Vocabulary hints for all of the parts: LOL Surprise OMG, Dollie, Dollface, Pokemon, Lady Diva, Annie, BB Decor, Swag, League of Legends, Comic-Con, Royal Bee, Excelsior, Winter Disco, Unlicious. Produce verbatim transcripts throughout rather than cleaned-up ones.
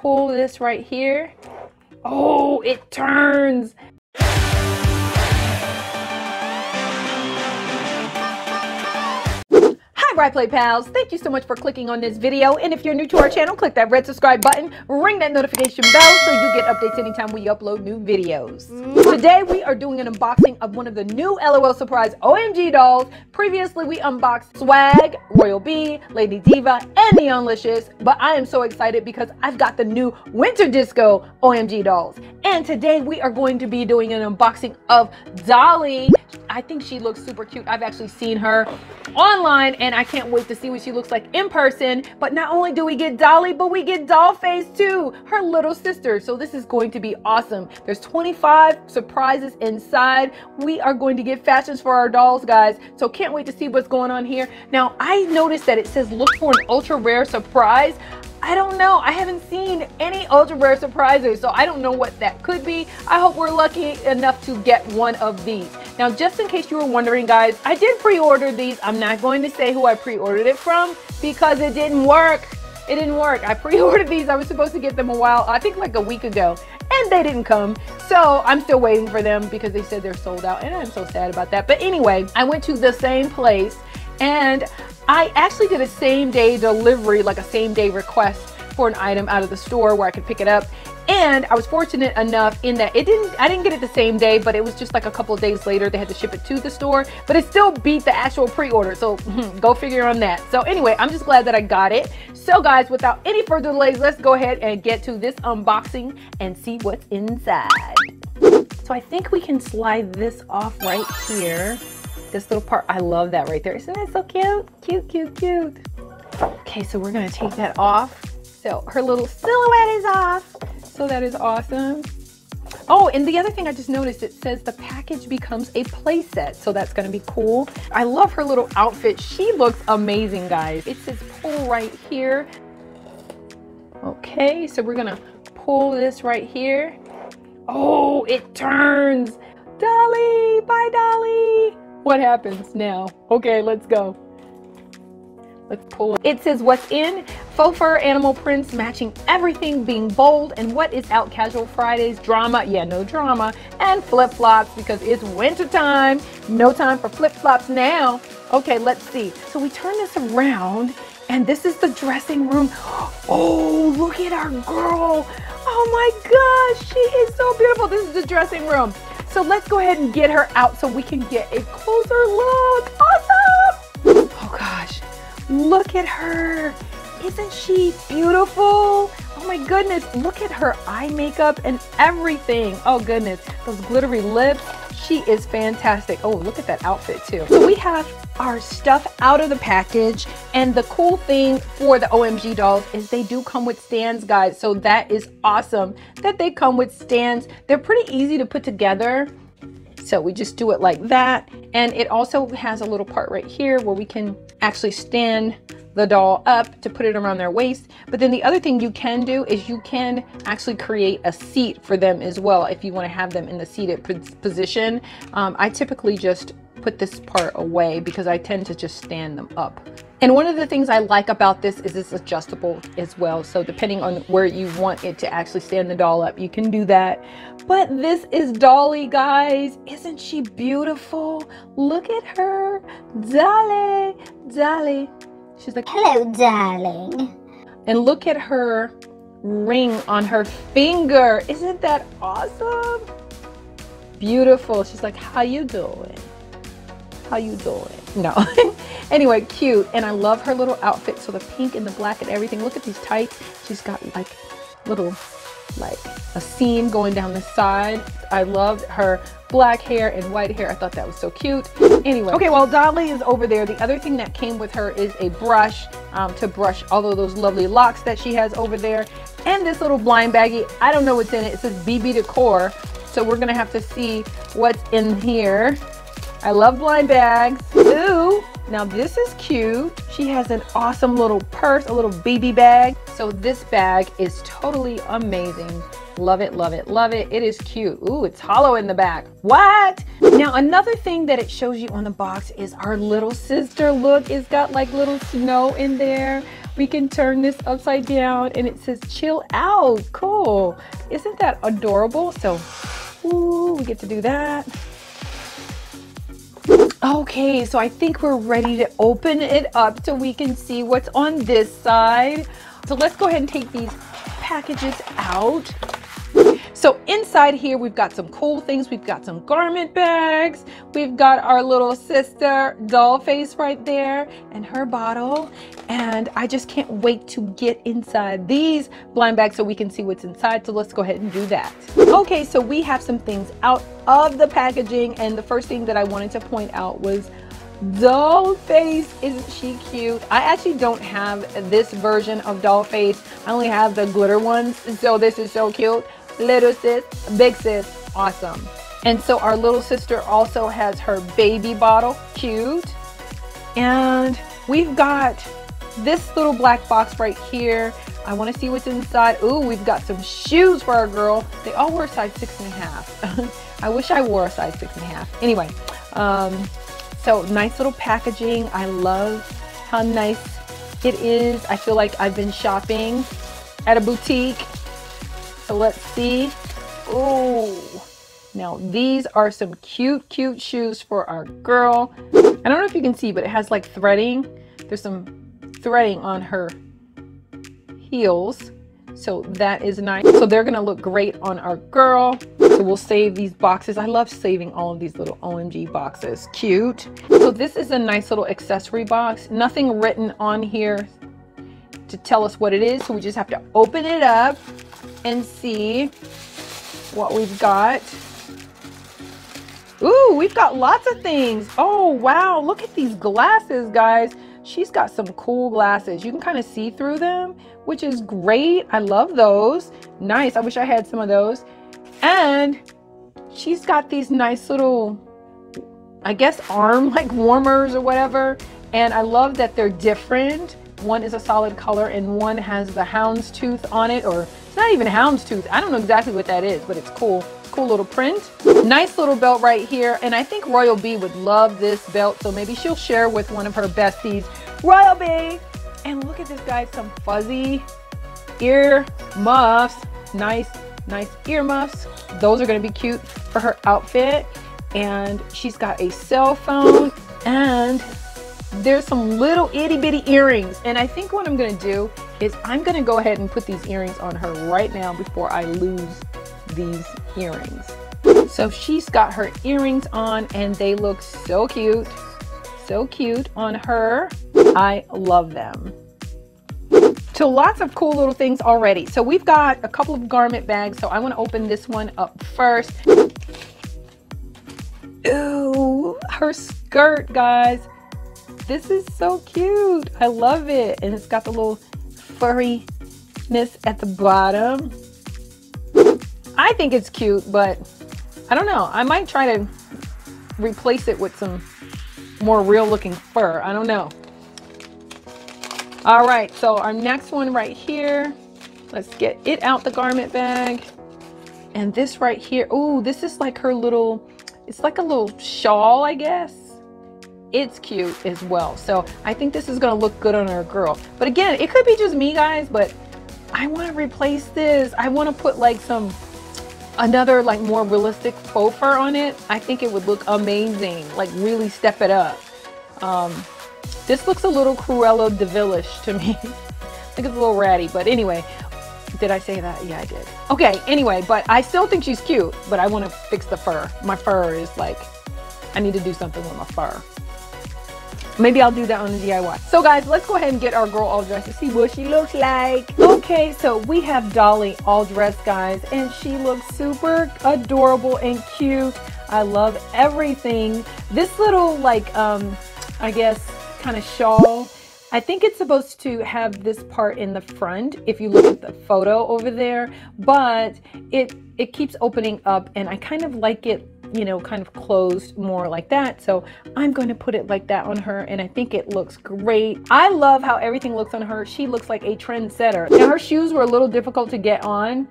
pull this right here, oh, it turns. Play pals, thank you so much for clicking on this video, and if you're new to our channel, click that red subscribe button, ring that notification bell so you get updates anytime we upload new videos. Today we are doing an unboxing of one of the new LOL Surprise O M G dolls. Previously we unboxed Swag, Royal Bee, Lady Diva, and the Unlicious, but I am so excited because I've got the new Winter Disco O M G dolls, and today we are going to be doing an unboxing of Dollie. I think she looks super cute. I've actually seen her online and I can't wait to see what she looks like in person. But not only do we get Dollie, but we get Dollface too, her little sister. So this is going to be awesome. There's twenty-five surprises inside. We are going to get fashions for our dolls, guys. So can't wait to see what's going on here. Now, I noticed that it says look for an ultra rare surprise. I don't know. I haven't seen any ultra rare surprises, so I don't know what that could be. I hope we're lucky enough to get one of these. Now, just in case you were wondering, guys, I did pre-order these. I'm not going to say who I pre-ordered it from because it didn't work. It didn't work. I pre-ordered these. I was supposed to get them a while, I think like a week ago, and they didn't come. So I'm still waiting for them because they said they're sold out, and I'm so sad about that. But anyway, I went to the same place, and I actually did a same day delivery, like a same day request for an item out of the store where I could pick it up. And I was fortunate enough in that it didn't, I didn't get it the same day, but it was just like a couple of days later. They had to ship it to the store, but it still beat the actual pre-order. So go figure on that. So anyway, I'm just glad that I got it. So guys, without any further delays, let's go ahead and get to this unboxing and see what's inside. So I think we can slide this off right here. This little part, I love that right there. Isn't that so cute? Cute, cute, cute. Okay, so we're gonna take that off. So her little silhouette is off. So that is awesome. Oh, and the other thing I just noticed, it says the package becomes a play set. So that's gonna be cool. I love her little outfit. She looks amazing, guys. It says pull right here. Okay, so we're gonna pull this right here. Oh, it turns. Dollie, bye Dollie. What happens now? Okay, let's go. Let's pull it. It says what's in, faux fur animal prints matching everything, being bold, and what is out, casual Fridays, drama, yeah, no drama, and flip-flops because it's winter time. No time for flip-flops now. Okay, let's see. So we turn this around, and this is the dressing room. Oh, look at our girl. Oh my gosh, she is so beautiful. This is the dressing room. So let's go ahead and get her out so we can get a closer look. Awesome! Oh gosh, look at her. Isn't she beautiful? Oh my goodness, look at her eye makeup and everything. Oh goodness, those glittery lips. She is fantastic. Oh, look at that outfit too. So we have our stuff out of the package, and the cool thing for the O M G dolls is they do come with stands, guys. So that is awesome that they come with stands. They're pretty easy to put together. So we just do it like that. And it also has a little part right here where we can actually stand the doll up to put it around their waist. But then the other thing you can do is you can actually create a seat for them as well if you want to have them in the seated position. Um, I typically just put this part away because I tend to just stand them up. And one of the things I like about this is it's adjustable as well. So depending on where you want it to actually stand the doll up, you can do that. But this is Dollie, guys. Isn't she beautiful? Look at her. Dollie, Dollie. She's like, hello, darling. And look at her ring on her finger. Isn't that awesome? Beautiful. She's like, how you doing? How you doing? No. Anyway, cute. And I love her little outfit. So the pink and the black and everything. Look at these tights. She's got like little, like a seam going down the side. I loved her black hair and white hair. I thought that was so cute. Anyway, okay, while Dollie is over there, the other thing that came with her is a brush um, to brush all of those lovely locks that she has over there. And this little blind baggie, I don't know what's in it. It says B B Decor. So we're gonna have to see what's in here. I love blind bags. Ooh, now this is cute. She has an awesome little purse, a little B B bag. So this bag is totally amazing. Love it, love it, love it. It is cute. Ooh, it's hollow in the back. What? Now, another thing that it shows you on the box is our little sister. Look, it's got like little snow in there. We can turn this upside down and it says chill out. Cool. Isn't that adorable? So ooh, we get to do that. Okay, so I think we're ready to open it up so we can see what's on this side. So let's go ahead and take these packages out. So inside here, we've got some cool things. We've got some garment bags. We've got our little sister Dollface right there and her bottle. And I just can't wait to get inside these blind bags so we can see what's inside. So let's go ahead and do that. Okay, so we have some things out of the packaging. And the first thing that I wanted to point out was Dollface. Isn't she cute? I actually don't have this version of Dollface. I only have the glitter ones. So this is so cute. Little sis, big sis, awesome. And so our little sister also has her baby bottle, cute. And we've got this little black box right here. I want to see what's inside. Ooh, we've got some shoes for our girl. They all were size six and a half. I wish I wore a size six and a half. Anyway, um, so nice little packaging. I love how nice it is. I feel like I've been shopping at a boutique. So let's see. Oh, now these are some cute, cute shoes for our girl. I don't know if you can see, but it has like threading. There's some threading on her heels. So that is nice. So they're gonna look great on our girl. So we'll save these boxes. I love saving all of these little O M G boxes, cute. So this is a nice little accessory box. Nothing written on here to tell us what it is. So we just have to open it up and see what we've got. Ooh, we've got lots of things. Oh, wow, look at these glasses, guys. She's got some cool glasses. You can kind of see through them, which is great. I love those. Nice, I wish I had some of those. And she's got these nice little, I guess, arm like warmers or whatever. And I love that they're different. One is a solid color and one has the houndstooth on it, or it's not even houndstooth. I don't know exactly what that is, but it's cool. Cool little print. Nice little belt right here. And I think Royal Bee would love this belt. So maybe she'll share with one of her besties. Royal Bee! And look at this, guys. Some fuzzy ear muffs. Nice, nice ear muffs. Those are going to be cute for her outfit. And she's got a cell phone. And there's some little itty bitty earrings, and I think what I'm gonna do is I'm gonna go ahead and put these earrings on her right now before I lose these earrings. So she's got her earrings on and they look so cute, so cute on her. I love them. So lots of cool little things already. So we've got a couple of garment bags, so I want to open this one up first. Ooh, her skirt, guys. This is so cute. I love it. And it's got the little furriness at the bottom. I think it's cute, but I don't know. I might try to replace it with some more real looking fur. I don't know. All right. So our next one right here, let's get it out the garment bag. And this right here. Oh, this is like her little, it's like a little shawl, I guess. It's cute as well. So I think this is gonna look good on our girl. But again, it could be just me, guys, but I wanna replace this. I wanna put like some, another like more realistic faux fur on it. I think it would look amazing, like really step it up. Um, this looks a little Cruella de Vil-ish to me. I think it's a little ratty, but anyway. Did I say that? Yeah, I did. Okay, anyway, but I still think she's cute, but I wanna fix the fur. My fur is like, I need to do something with my fur. Maybe I'll do that on the D I Y. So guys, let's go ahead and get our girl all dressed to see what she looks like. Okay, so we have Dollie all dressed, guys, and she looks super adorable and cute. I love everything. This little like, um, I guess, kind of shawl. I think it's supposed to have this part in the front if you look at the photo over there, but it, it keeps opening up and I kind of like it, you know, kind of closed more like that. So I'm going to put it like that on her and I think it looks great. I love how everything looks on her. She looks like a trendsetter. Now her shoes were a little difficult to get on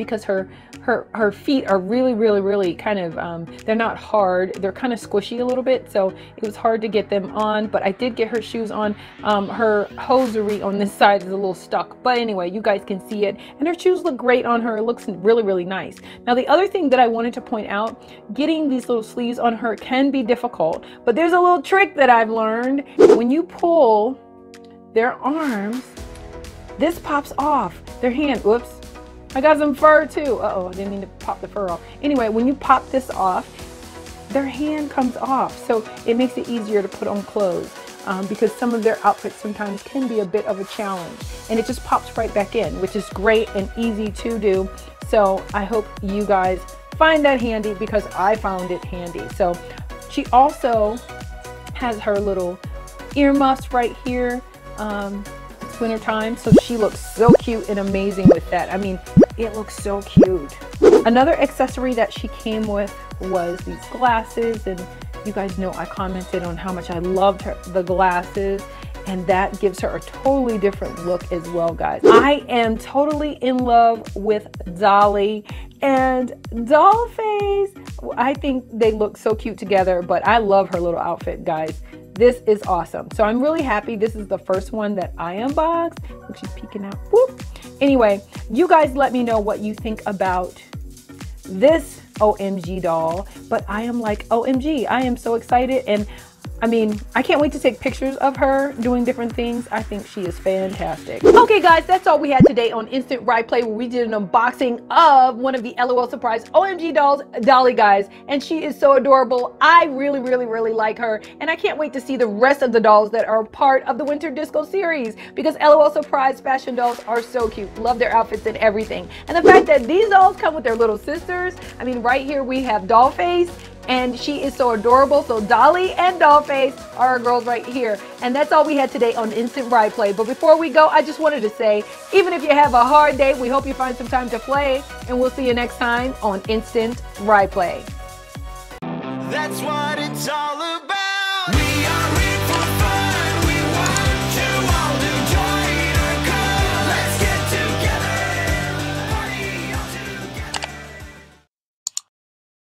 because her her her feet are really really really kind of um, they're not hard, they're kind of squishy a little bit, so it was hard to get them on, but I did get her shoes on. Um, her hosiery on this side is a little stuck, but anyway, you guys can see it, and her shoes look great on her. It looks really really nice. Now the other thing that I wanted to point out, getting these little sleeves on her can be difficult, but there's a little trick that I've learned. When you pull their arms, this pops off their hand. Whoops, I got some fur too. Uh oh, I didn't mean to pop the fur off. Anyway, when you pop this off, their hand comes off, so it makes it easier to put on clothes. Um, because some of their outfits sometimes can be a bit of a challenge, and it just pops right back in, which is great and easy to do. So I hope you guys find that handy, because I found it handy. So she also has her little earmuffs right here. Um, it's winter time, so she looks so cute and amazing with that. I mean, it looks so cute. Another accessory that she came with was these glasses, and you guys know I commented on how much I loved her, the glasses, and that gives her a totally different look as well, guys. I am totally in love with Dollie and Dollface. I think they look so cute together, but I love her little outfit, guys. This is awesome. So I'm really happy. This is the first one that I unboxed. Look, she's peeking out. Whoop. Anyway, you guys let me know what you think about this O M G doll, but I am like, O M G, I am so excited. And I mean, I can't wait to take pictures of her doing different things. I think she is fantastic. Okay guys, that's all we had today on Instant Replay, where we did an unboxing of one of the LOL Surprise O M G dolls, Dollie, guys. And she is so adorable. I really, really, really like her. And I can't wait to see the rest of the dolls that are part of the Winter Disco series, because LOL Surprise fashion dolls are so cute. Love their outfits and everything. And the fact that these dolls come with their little sisters. I mean, right here we have Dollface, and she is so adorable. So Dollie and Dollface are our girls right here. And that's all we had today on Instant Replay. But before we go, I just wanted to say, even if you have a hard day, we hope you find some time to play. And we'll see you next time on Instant Replay. That's what it's all about. We are